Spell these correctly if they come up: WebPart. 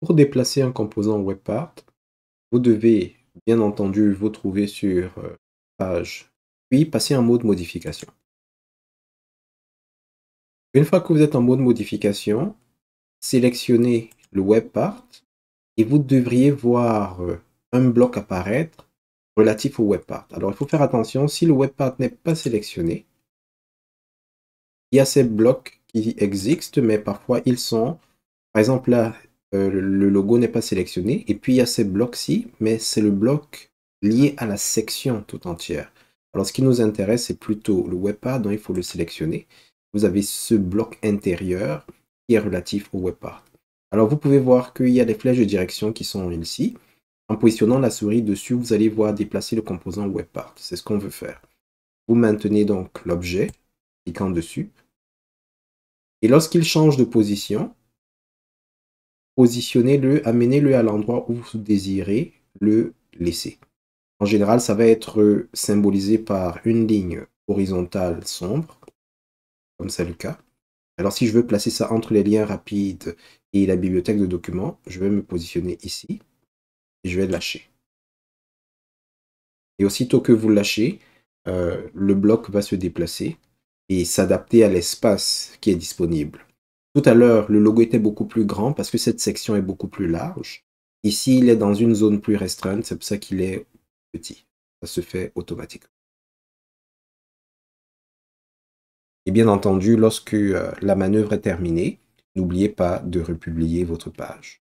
Pour déplacer un composant WebPart, vous devez bien entendu vous trouver sur page, puis passer en mode modification. Une fois que vous êtes en mode modification, sélectionnez le WebPart et vous devriez voir un bloc apparaître relatif au WebPart. Alors il faut faire attention, si le WebPart n'est pas sélectionné, il y a ces blocs qui existent, mais parfois ils sont, par exemple là, le logo n'est pas sélectionné, et puis il y a ces blocs-ci, mais c'est le bloc lié à la section tout entière. Alors ce qui nous intéresse, c'est plutôt le WebPart, donc il faut le sélectionner. Vous avez ce bloc intérieur qui est relatif au WebPart. Alors vous pouvez voir qu'il y a des flèches de direction qui sont ici. En positionnant la souris dessus, vous allez voir déplacer le composant WebPart. C'est ce qu'on veut faire. Vous maintenez donc l'objet, cliquant dessus. Et lorsqu'il change de position, positionnez-le, amenez-le à l'endroit où vous désirez le laisser. En général, ça va être symbolisé par une ligne horizontale sombre, comme c'est le cas. Alors si je veux placer ça entre les liens rapides et la bibliothèque de documents, je vais me positionner ici et je vais lâcher. Et aussitôt que vous lâchez, le bloc va se déplacer et s'adapter à l'espace qui est disponible. Tout à l'heure, le logo était beaucoup plus grand parce que cette section est beaucoup plus large. Ici, il est dans une zone plus restreinte, c'est pour ça qu'il est petit. Ça se fait automatiquement. Et bien entendu, lorsque la manœuvre est terminée, n'oubliez pas de republier votre page.